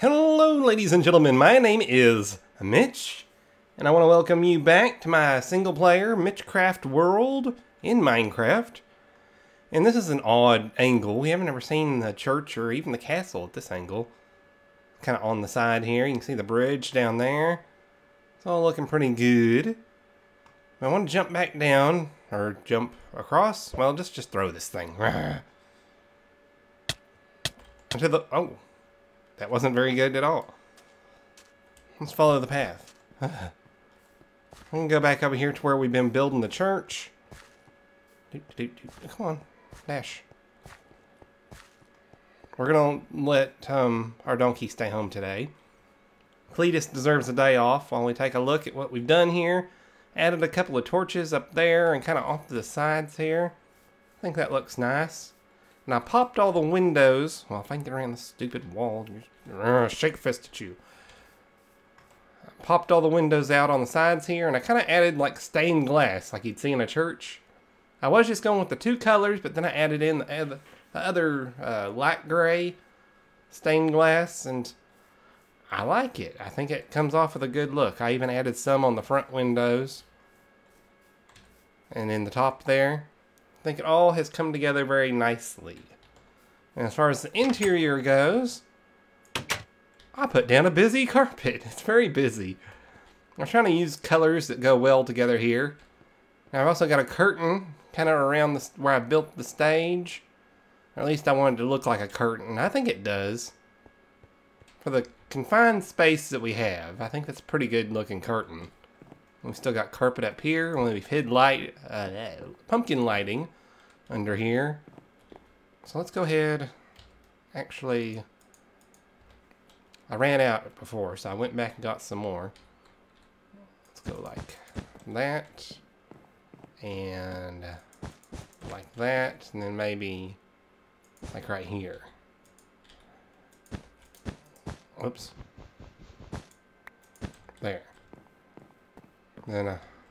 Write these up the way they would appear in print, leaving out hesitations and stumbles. Hello, ladies and gentlemen, my name is Mitch, and I want to welcome you back to my single-player Mitchcraft world in Minecraft. And this is an odd angle. We haven't ever seen the church or even the castle at this angle. Kind of on the side here. You can see the bridge down there. It's all looking pretty good. I want to jump back down, or jump across. Well, just throw this thing. Into the... Oh, that wasn't very good at all. Let's follow the path. We can go back over here to where we've been building the church. Come on, dash. We're going to let our donkey stay home today. Cletus deserves a day off while we take a look at what we've done here. Added a couple of torches up there and kind of off to the sides here. I think that looks nice. And I popped all the windows. Well, if I can get around the stupid wall, shake fist at you. I popped all the windows out on the sides here, and I kind of added like stained glass, like you'd see in a church. I was just going with the two colors, but then I added in the other light gray stained glass, and I like it. I think it comes off with a good look. I even added some on the front windows and in the top there. I think it all has come together very nicely. And as far as the interior goes, I put down a busy carpet. It's very busy. I'm trying to use colors that go well together here. Now I've also got a curtain kind of around where I built the stage. Or at least I wanted it to look like a curtain. I think it does. For the confined space that we have, I think that's a pretty good looking curtain. We've still got carpet up here. We've hid light, pumpkin lighting under here. So let's go ahead. Actually, I ran out before, so I went back and got some more. Let's go like that. And like that. And then maybe like right here. Whoops. There. Then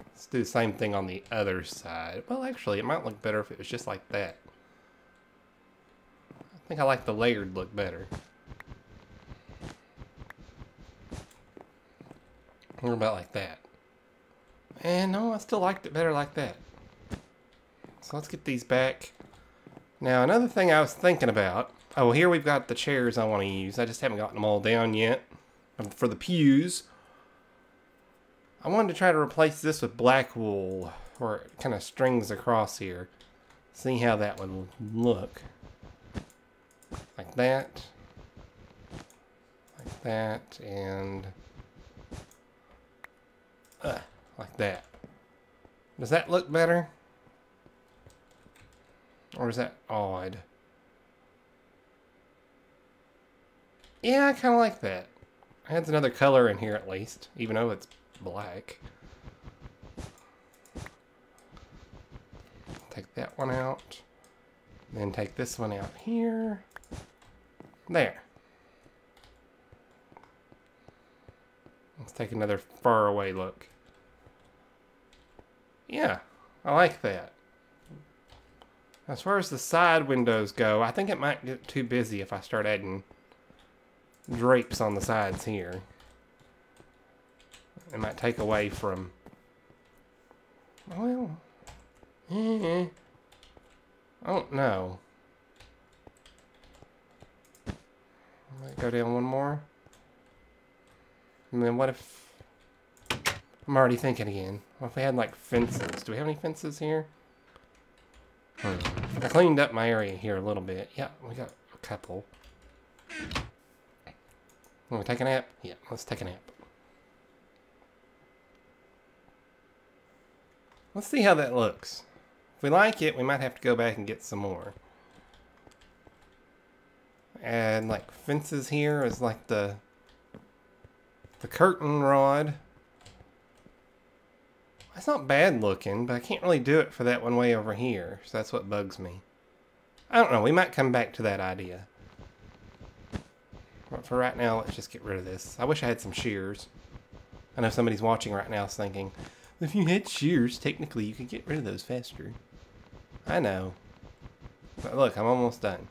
let's do the same thing on the other side. Well, actually, it might look better if it was just like that. I think I like the layered look better. What about like that? And no, I still liked it better like that. So let's get these back. Now, another thing I was thinking about. Oh, here we've got the chairs I want to use. I just haven't gotten them all down yet for the pews. I wanted to try to replace this with black wool, where it kind of strings across here. See how that would look. Like that. Like that, and... like that. Does that look better? Or is that odd? Yeah, I kind of like that. It adds another color in here at least, even though it's black. Take that one out. Then take this one out here. There. Let's take another far away look. Yeah, I like that. As far as the side windows go, I think it might get too busy if I start adding drapes on the sides here. It might take away from, well, I don't know. I might go down one more. And then what if, I'm already thinking again. What if we had like fences? Do we have any fences here? I cleaned up my area here a little bit. Yeah, we got a couple. Want to take a nap? Yeah, let's take a nap. Let's see how that looks. If we like it, we might have to go back and get some more. And like fences here is like the curtain rod. That's not bad looking, but I can't really do it for that one way over here. So that's what bugs me. I don't know. We might come back to that idea. But for right now, let's just get rid of this. I wish I had some shears. I know somebody's watching right now is thinking, if you had shears, technically you could get rid of those faster. I know. But look, I'm almost done.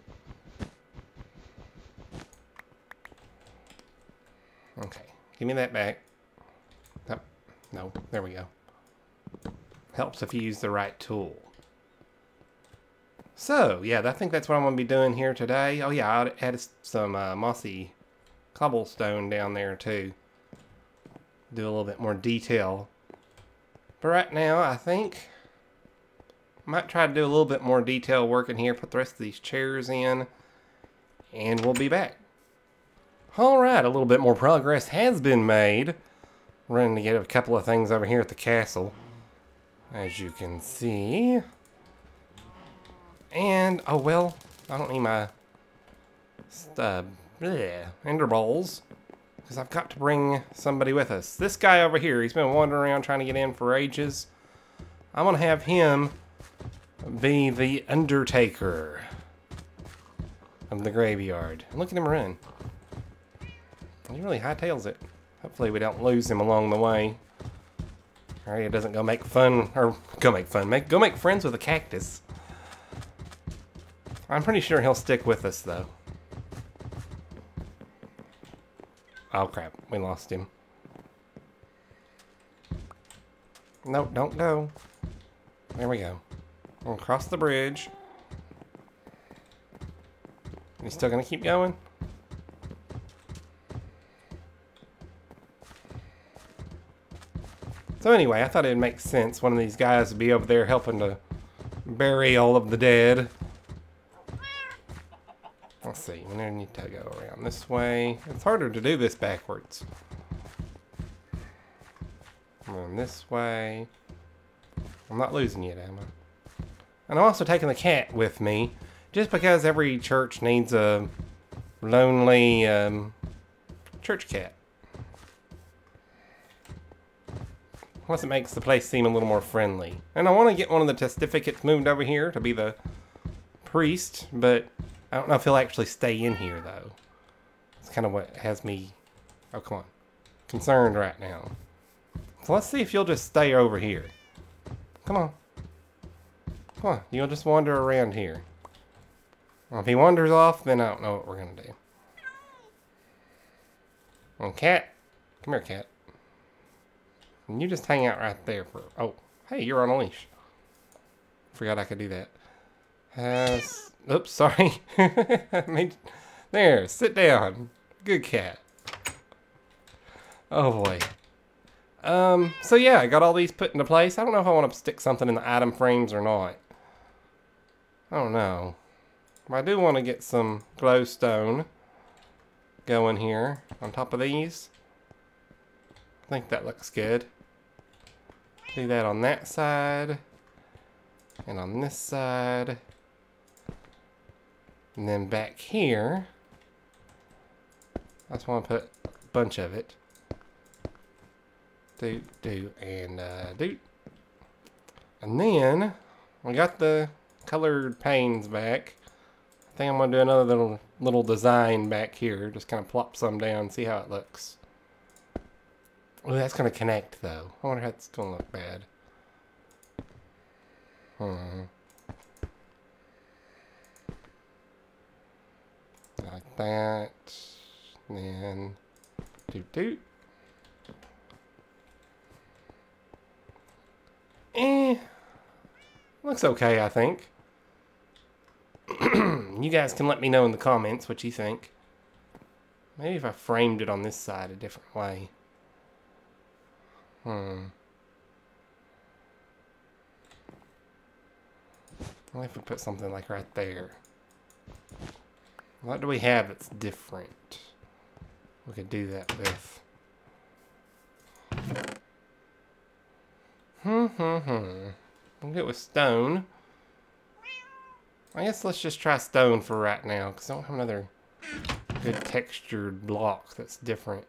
Okay. Give me that back. Oh, no. There we go. Helps if you use the right tool. So, yeah, I think that's what I'm going to be doing here today. Oh, yeah, I added some mossy cobblestone down there, too. Do a little bit more detail. But right now, I think I might try to do a little bit more detail work in here. Put the rest of these chairs in. And we'll be back. Alright, a little bit more progress has been made. Running to get a couple of things over here at the castle, as you can see. And, oh well, I don't need my enderpearls, because I've got to bring somebody with us. This guy over here, he's been wandering around trying to get in for ages. I'm going to have him be the undertaker of the graveyard. Look at him run. He really hightails it. Hopefully we don't lose him along the way. All right, it doesn't go make fun, or go make friends with a cactus. I'm pretty sure he'll stick with us, though. Oh, crap. We lost him. No, don't go. There we go. We'll cross the bridge. You still gonna keep going? So anyway, I thought it'd make sense one of these guys would be over there helping to bury all of the dead. Let's see, we need to go around this way. It's harder to do this backwards. Come on this way. I'm not losing yet, am I? And I'm also taking the cat with me, just because every church needs a lonely church cat. Plus it makes the place seem a little more friendly. And I want to get one of the testificates moved over here to be the priest, but I don't know if he'll actually stay in here, though. It's kind of what has me, oh, come on, concerned right now. So let's see if you'll just stay over here. Come on. Come on, you'll just wander around here. Well, if he wanders off, then I don't know what we're going to do. Well, cat, come here, cat. And you just hang out right there for, oh, hey, you're on a leash. Forgot I could do that. Oops, sorry. There, sit down. Good cat. Oh boy. So yeah, I got all these put into place. I don't know if I want to stick something in the item frames or not. I don't know. But I do want to get some glowstone going here on top of these. I think that looks good. Do that on that side. And on this side. And then back here, I just want to put a bunch of it. Doot, doot, and doot. And then, we got the colored panes back. I think I'm going to do another little design back here. Just kind of plop some down and see how it looks. Oh, that's going to connect, though. I wonder how it's going to look bad. Hmm. Like that, and then doot doot. Looks okay, I think. You guys can let me know in the comments what you think. Maybe if I framed it on this side a different way. What if we put something like right there? What do we have that's different? We could do that with. We'll get with stone. I guess let's just try stone for right now, because I don't have another good textured block that's different.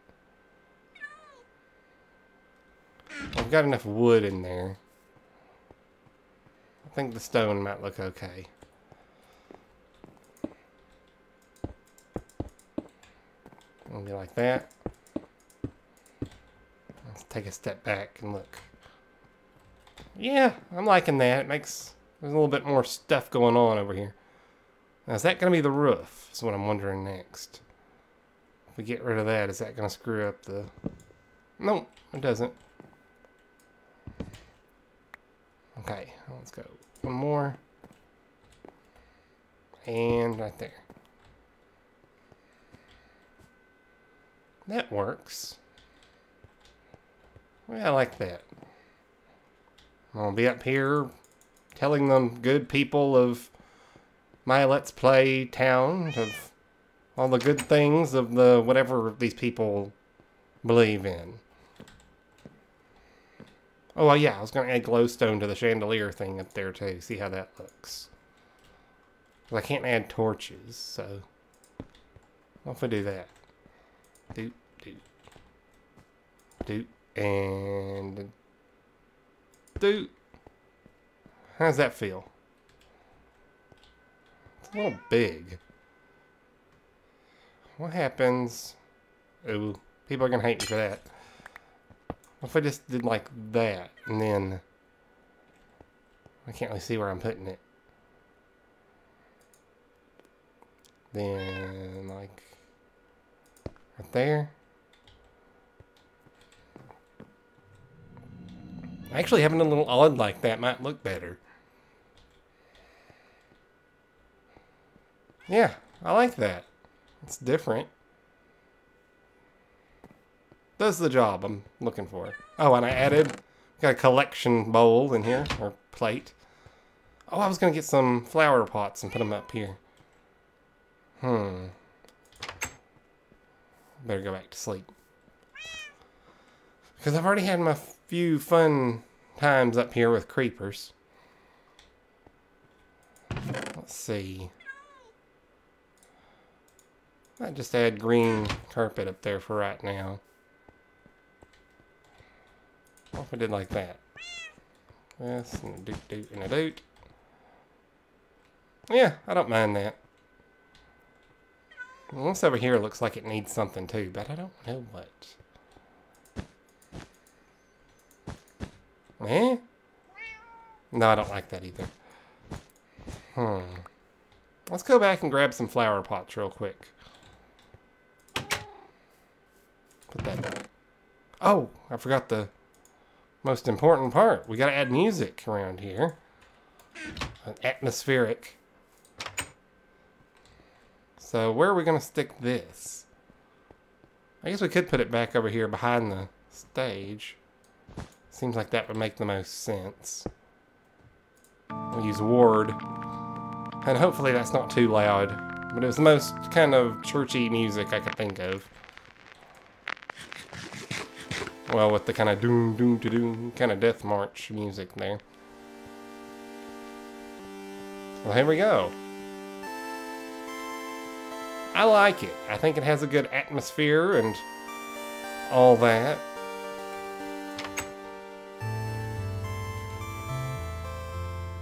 I've got enough wood in there. I think the stone might look okay. It'll be like that. Let's take a step back and look. Yeah, I'm liking that. It makes, there's a little bit more stuff going on over here. Now, is that going to be the roof? Is what I'm wondering next. If we get rid of that, is that going to screw up the... No, it doesn't. Okay, let's go one more. And right there. That works. Well, I like that. I'll be up here telling them good people of my Let's Play town of all the good things of the whatever these people believe in. Oh, well, yeah, I was going to add glowstone to the chandelier thing up there too. See how that looks. I can't add torches, so what if we do that? Doop, doop, doop, and doop. How does that feel? It's a little big. What happens? Ooh, people are gonna hate me for that. What if I just did like that, and then I can't really see where I'm putting it. Then like right there. Actually, having a little odd like that might look better. Yeah, I like that. It's different. Does the job I'm looking for. Oh, and I added, got a collection bowl in here, or plate. Oh, I was going to get some flower pots and put them up here. Better go back to sleep. Because I've already had my few fun times up here with creepers. Let's see. Might just add green carpet up there for right now. What if I did like that? Yes, and a doot doot and a doot. Yeah, I don't mind that. Well, this over here looks like it needs something too, but I don't know what. Eh? No, I don't like that either. Let's go back and grab some flower pots real quick. Put that down. Oh, I forgot the most important part. We gotta add music around here. An atmospheric. So where are we going to stick this? I guess we could put it back over here behind the stage. Seems like that would make the most sense. We'll use Ward. And hopefully that's not too loud. But it was the most kind of churchy music I could think of. Well, with the kind of doom doom to doom kind of death march music there. Well, here we go. I like it. I think it has a good atmosphere and all that.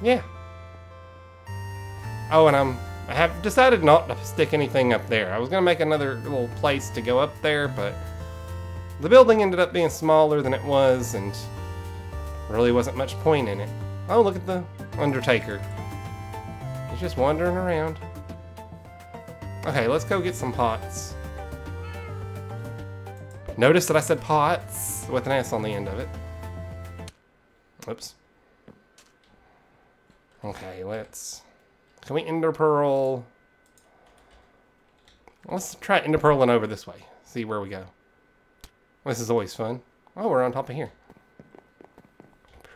Yeah. Oh, and I have decided not to stick anything up there. I was going to make another little place to go up there, but the building ended up being smaller than it was, and really wasn't much point in it. Oh, look at the Undertaker. He's just wandering around. Okay, let's go get some pots. Notice that I said pots with an S on the end of it. Oops. Okay, let's... Can we enderpearl? Let's try enderpearling over this way. See where we go. This is always fun. Oh, we're on top of here.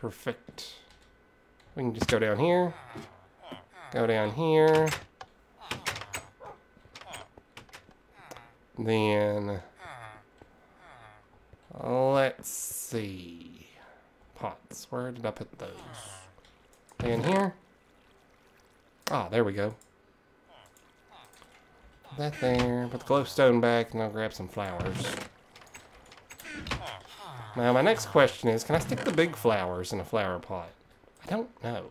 Perfect. We can just go down here. Go down here. Then, let's see, pots, where did I put those? In here. Ah, there we go. Put that there, put the glowstone back, and I'll grab some flowers. Now, my next question is, can I stick the big flowers in a flower pot? I don't know.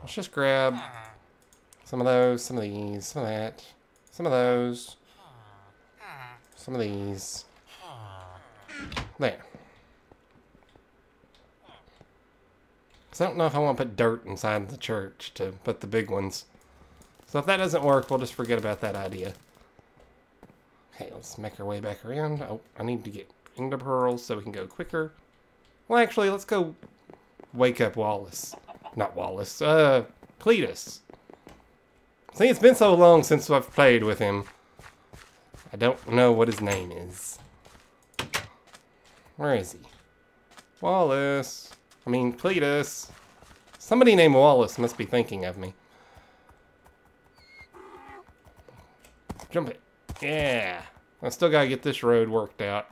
Let's just grab some of those, some of these, some of that, some of those. Some of these. There. So I don't know if I want to put dirt inside the church to put the big ones. So if that doesn't work, we'll just forget about that idea. Okay, let's make our way back around. Oh, I need to get enderpearls so we can go quicker. Well, actually, let's go wake up Wallace. Not Wallace. Cletus. See, it's been so long since I've played with him. I don't know what his name is. Where is he? Wallace. I mean, Cletus. Somebody named Wallace must be thinking of me. Jump it. Yeah. I still gotta get this road worked out.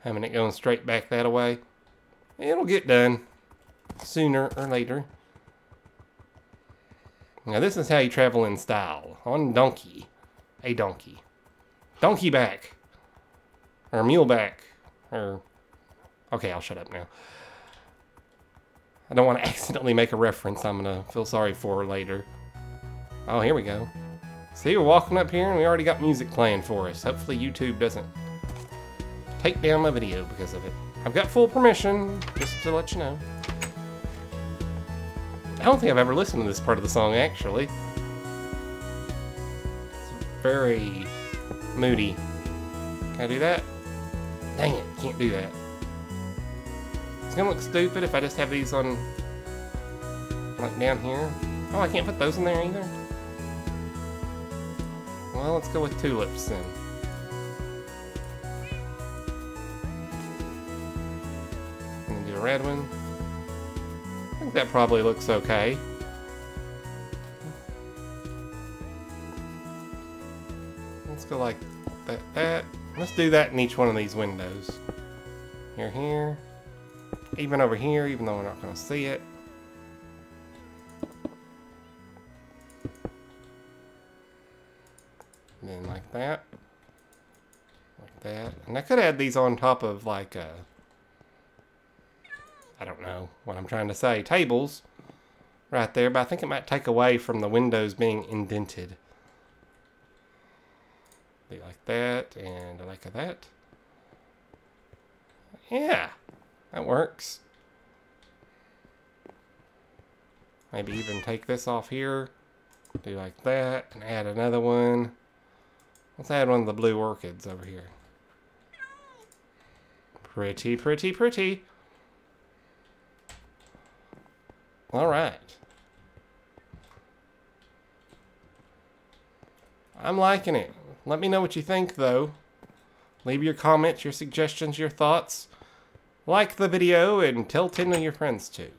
Having it going straight back that way. It'll get done. Sooner or later. Now this is how you travel in style. On donkey. A donkey. Donkey back. Or mule back. Or... okay, I'll shut up now. I don't want to accidentally make a reference I'm going to feel sorry for later. Oh, here we go. See, we're walking up here and we already got music playing for us. Hopefully YouTube doesn't take down my video because of it. I've got full permission, just to let you know. I don't think I've ever listened to this part of the song, actually. It's very moody. Can I do that? Dang it, can't do that. It's gonna look stupid if I just have these on, like, down here. Oh, I can't put those in there either. Well, let's go with tulips then. I'm gonna do a red one. I think that probably looks okay. Let's go like that, that. Let's do that in each one of these windows. Here, here. Even over here, even though we're not going to see it. And then like that. Like that. And I could add these on top of like a... I don't know what I'm trying to say. Tables. Right there. But I think it might take away from the windows being indented. Be like that. And like that. Yeah. That works. Maybe even take this off here. Do like that. And add another one. Let's add one of the blue orchids over here. Pretty, pretty, pretty. Alright. I'm liking it. Let me know what you think, though. Leave your comments, your suggestions, your thoughts. Like the video and tell 10 of your friends too.